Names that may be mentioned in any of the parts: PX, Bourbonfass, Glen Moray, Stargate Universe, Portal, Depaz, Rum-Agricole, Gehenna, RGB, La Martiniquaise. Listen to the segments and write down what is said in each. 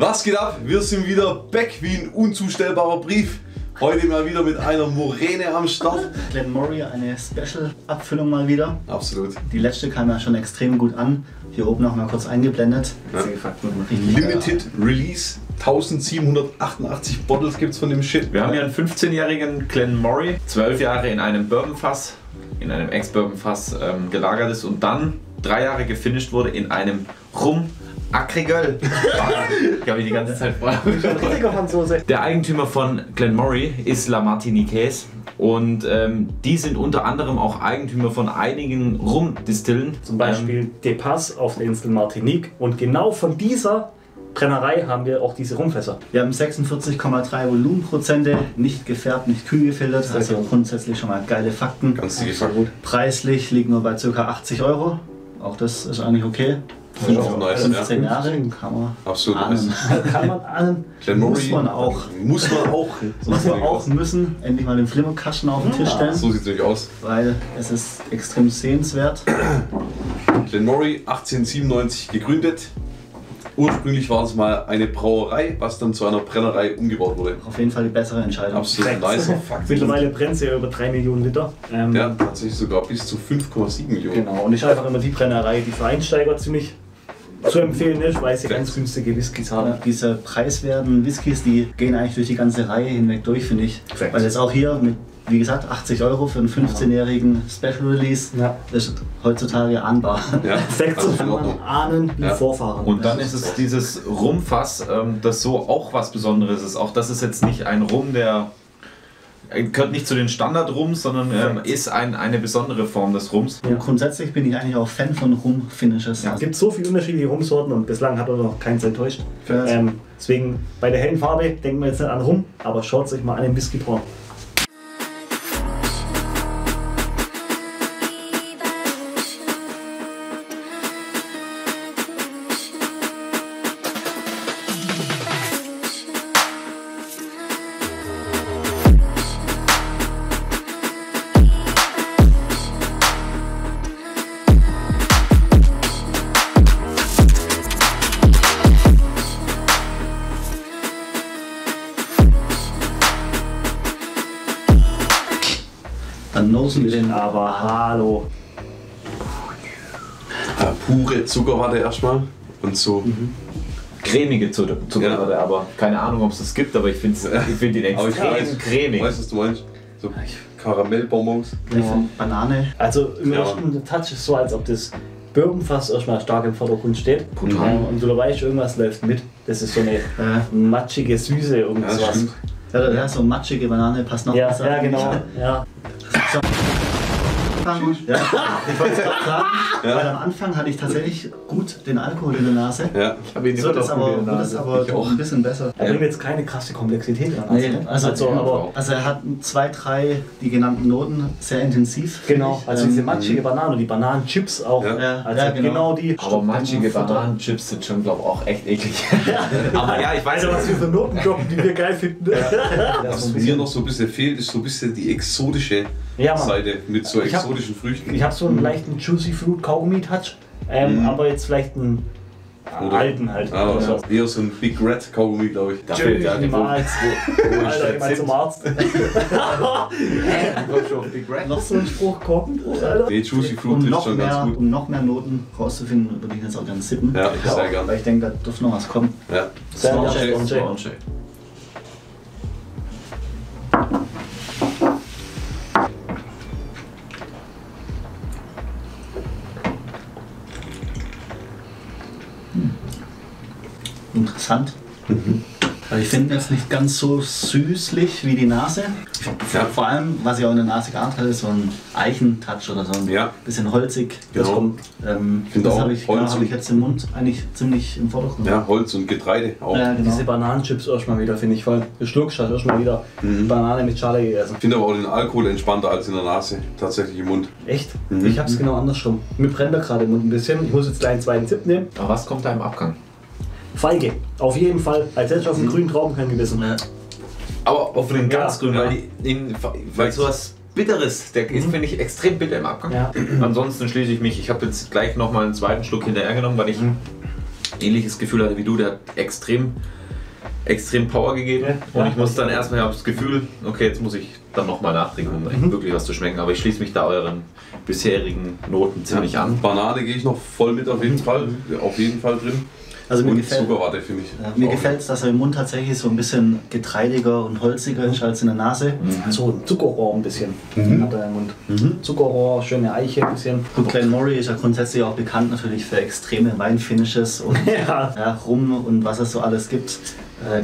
Was geht ab? Wir sind wieder back wie ein unzustellbarer Brief. Heute mal wieder mit einer Morene am Start. Glen Moray, eine Special-Abfüllung mal wieder. Absolut. Die letzte kam ja schon extrem gut an. Hier oben noch mal kurz eingeblendet. Ja. Limited Release. 1788 Bottles gibt's von dem Shit. Wir haben hier einen 15-jährigen Glen Moray, 12 Jahre in einem Bourbonfass, in einem Ex-Bourbonfass gelagert ist und dann 3 Jahre gefinisht wurde in einem Rum-Agricole. Ich habe die ganze Zeit Franzose. Der Eigentümer von Glen Moray ist La Martiniquaise und die sind unter anderem auch Eigentümer von einigen Rum-Distillen. Zum Beispiel Depaz auf der Insel Martinique, und genau von dieser Brennerei haben wir auch diese Rumfässer. Wir haben 46,3 Volumenprozente, nicht gefärbt, nicht kühl gefiltert, also grundsätzlich schon mal geile Fakten. Ganz gut. Preislich liegen wir bei ca. 80 €, auch das ist eigentlich okay. Das ist auch nice, 15 Jahre kann man absolut ahnen. Kann man ahnen, muss man auch. Muss man auch. Muss man auch müssen, endlich mal den Flimmerkasten auf den Tisch stellen. So sieht es nämlich aus. Weil es ist extrem sehenswert. Glen Moray, 1897 gegründet. Ursprünglich war es mal eine Brauerei, was dann zu einer Brennerei umgebaut wurde. Auf jeden Fall die bessere Entscheidung. Absolut nicer Fakt. Mittlerweile brennt sie ja über 3 Millionen Liter. Ja, tatsächlich sogar bis zu 5,7 Millionen. Genau, und ist einfach immer die Brennerei, die für Einsteiger ziemlich zu empfehlen ist, weil sie ganz günstige Whiskys haben. Ja, diese preiswerten Whiskys, die gehen eigentlich durch die ganze Reihe hinweg durch, finde ich. Perfekt. Weil jetzt auch hier mit, wie gesagt, 80 € für einen 15-jährigen Special Release, ist heutzutage ahnbar. Ja, also kann man ahnen wie Vorfahren. Und dann ist es dieses Rumfass, das so auch was Besonderes ist. Auch das ist jetzt nicht ein Rum, der gehört nicht zu den Standard-Rums, sondern ist eine besondere Form des Rums. Ja. Grundsätzlich bin ich eigentlich auch Fan von Rum-Finishes. Ja. Es gibt so viele unterschiedliche Rumsorten und bislang hat er noch keins enttäuscht. Deswegen bei der hellen Farbe denken wir jetzt nicht an Rum, aber schaut euch mal an den Whisky vor. Nosen, aber hallo. Ja, pure Zuckerwatte erstmal und so. Cremige Zuckerwatte, aber keine Ahnung, ob es das gibt, aber ich finde den extrem cremig. Weißt du, was du meinst? So Karamellbonbons. Banane. Also im ersten Touch ist so, als ob das Bourbonfass erstmal stark im Vordergrund steht. Und du weißt, irgendwas läuft mit. Das ist so eine matschige Süße. Irgendwas. Ja, so matschige Banane passt noch besser. Ja, genau. Ja. So. Ja, ich wollte es gerade sagen, weil am Anfang hatte ich tatsächlich gut den Alkohol in der Nase. Ja, ich habe ihn so, das aber doch ein bisschen besser. Er bringt jetzt keine krasse Komplexität an. Nee, also er hat 2, 3 die genannten Noten sehr intensiv. Genau, also diese matschige Banane, die Bananenchips auch. Ja. Also genau die. Aber matschige Bananenchips sind schon, glaube ich, auch echt eklig. Ja. Aber ja, ich weiß ja, was wir für Noten droppen, die wir geil finden. Ja. Was mir noch so ein bisschen fehlt, ist so ein bisschen die exotische Seite mit so exotischen Früchten. Ich habe so einen leichten Juicy Fruit Kaugummi-Touch, aber jetzt vielleicht einen alten halt. Also eher so ein Big Red Kaugummi, glaube ich. Niemals. Alter, zum Arzt. Noch so ein Spruch kommt, Alter. Nee, Juicy Fruit ist schon ganz gut. Um noch mehr Noten rauszufinden, würde ich jetzt auch gerne sippen. Ja, ich sehr gerne. Weil ich denke, da dürfte noch was kommen. Ja. Sponge. Interessant. Also ich finde es nicht ganz so süßlich wie die Nase. Vor allem, was ich auch in der Nase geahnt hatte, ist so ein Eichentouch oder so ein bisschen holzig. Das kommt. Das habe ich, jetzt im Mund eigentlich ziemlich im Vordergrund. Ja, Holz und Getreide auch. Diese Bananenchips erstmal wieder, finde ich, weil der Schluck hat erstmal wieder Banane mit Schale gegessen. Ich finde aber auch den Alkohol entspannter als in der Nase, tatsächlich im Mund. Echt? Ich habe es genau andersrum. Mir brennt er gerade im Mund ein bisschen. Ich muss jetzt gleich einen zweiten Tipp nehmen. Aber was kommt da im Abgang? Feige, auf jeden Fall, als hätte ich auf den grünen Trauben kein Gewissen. Aber auf den ganz grünen, weil sowas Bitteres. Der ist, finde ich, extrem bitter im Abgang. Ja. Ansonsten schließe ich mich. Ich habe jetzt gleich nochmal einen zweiten Schluck hinterher genommen, weil ich ein ähnliches Gefühl hatte wie du. Der hat extrem Power gegeben. Ja, und ich muss dann erstmal habe das Gefühl, okay, jetzt muss ich dann nochmal nachtrinken, um wirklich was zu schmecken. Aber ich schließe mich da euren bisherigen Noten ziemlich an. Banane gehe ich noch voll mit auf jeden Fall. Auf jeden Fall drin. Also mir gefällt, Zuckerwatte, finde ich. Ja, mir gefällt es, dass er im Mund tatsächlich so ein bisschen getreidiger und holziger ist als in der Nase. So ein Zuckerrohr ein bisschen hat er im Mund. Zuckerrohr, schöne Eiche ein bisschen. Gut, Glen Moray ist ja grundsätzlich auch bekannt natürlich für extreme Weinfinishes und Rum und was es so alles gibt.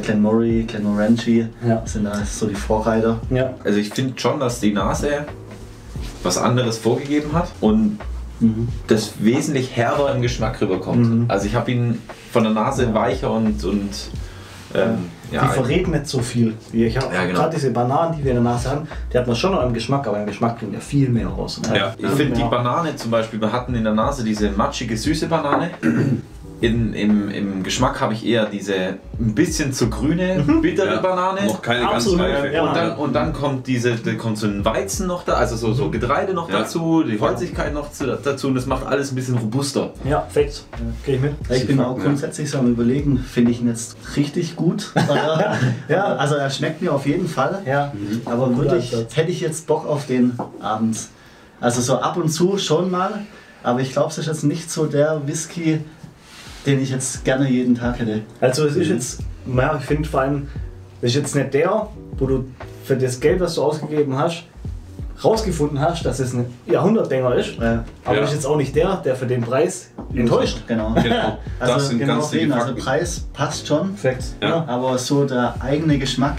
Glen Moray, Glen Morangi sind da so die Vorreiter. Ja. Also ich finde schon, dass die Nase was anderes vorgegeben hat und das wesentlich herber im Geschmack rüberkommt. Also ich habe ihn von der Nase weicher und die verrät nicht so viel. Ich habe gerade diese Bananen, die wir in der Nase haben, die hat man schon noch im Geschmack, aber im Geschmack bringt ja viel mehr raus. Ich finde die Banane zum Beispiel, wir hatten in der Nase diese matschige, süße Banane. Im Geschmack habe ich eher diese ein bisschen zu grüne, bittere Banane. Noch keine ganz reife. Ja. Und dann kommt so ein Weizen noch da, also so Getreide noch dazu, die Holzigkeit noch dazu und das macht alles ein bisschen robuster. Ja, perfekt. Gehe ich mit. Ich bin auch grundsätzlich so am Überlegen, finde ich ihn jetzt richtig gut. Also er schmeckt mir auf jeden Fall. Ja. Aber wirklich hätte ich jetzt Bock auf den Abend. Also so ab und zu schon mal, aber ich glaube, es ist jetzt nicht so der Whisky, den ich jetzt gerne jeden Tag hätte. Also es ist jetzt, naja, ich finde vor allem, es ist jetzt nicht der, wo du für das Geld, was du ausgegeben hast, rausgefunden hast, dass es ein Jahrhundertdinger ist, aber es ist jetzt auch nicht der für den Preis enttäuscht. Genau. Also das sind ganz viele Fakten. Also Preis passt schon, perfekt. Ja. Aber so der eigene Geschmack,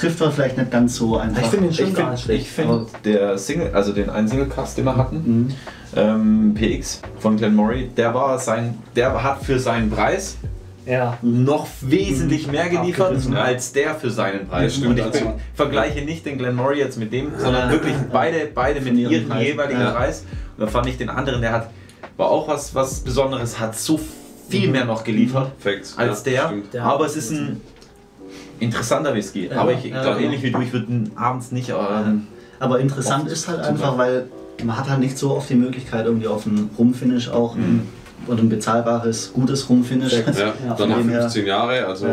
trifft man vielleicht nicht ganz so einfach. Ich finde ihn schon gar nicht schlecht. Ich finde der Single, also den einen Single-Cast, den wir hatten, PX von Glen Moray, der hat für seinen Preis noch wesentlich mehr geliefert als der für seinen Preis. Und ich vergleiche nicht den Glen Moray jetzt mit dem, sondern wirklich beide mit ihrem jeweiligen Preis. Und da fand ich den anderen, war auch was Besonderes, hat so viel mehr noch geliefert als der. Aber es ist ein interessanter Whisky, aber ich glaube ähnlich wie du, ich würde ihn abends nicht. Aber interessant ist halt einfach, weil man hat halt nicht so oft die Möglichkeit, irgendwie auf einen Rumfinish auch und ein bezahlbares, gutes Rumfinish. Dann nach 15 Jahren, also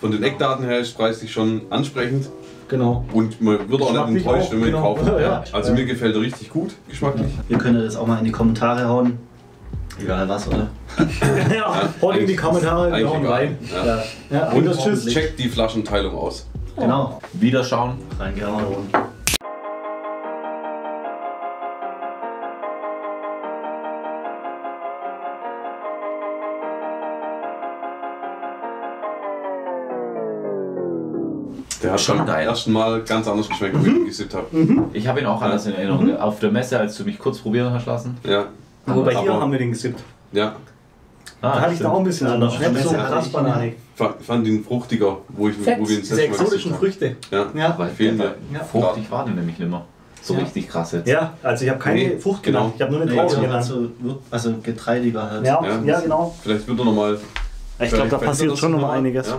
von den Eckdaten her ist preislich schon ansprechend. Genau. Und man wird auch nicht enttäuscht, wenn man ihn kauft. Also mir gefällt er richtig gut, geschmacklich. Ihr könnt das auch mal in die Kommentare hauen. Egal was, oder? Haut in die Kommentare rein. Und checkt die Flaschenteilung aus. Genau. Wiederschauen. Reingehauen. Der hat schon geil. Ersten Mal ganz anders geschmeckt, wie ich ihn gesippt habe. Ich habe ihn auch anders in Erinnerung. Auf der Messe, als du mich kurz probieren hast lassen. Aber bei dir haben wir den gesippt. Ja. Da hatte ich da auch ein bisschen anders. So krass-bananig. Ich fand ihn fruchtiger, wo ich ihn selbst. Diese exotischen Früchte. Weil fruchtig war der nämlich nicht mehr. So richtig krass jetzt. Also ich habe keine Frucht genannt. Ich habe nur eine Traube genannt. Also getreidiger halt. Vielleicht wird er nochmal. Ich glaube, da passiert schon nochmal einiges.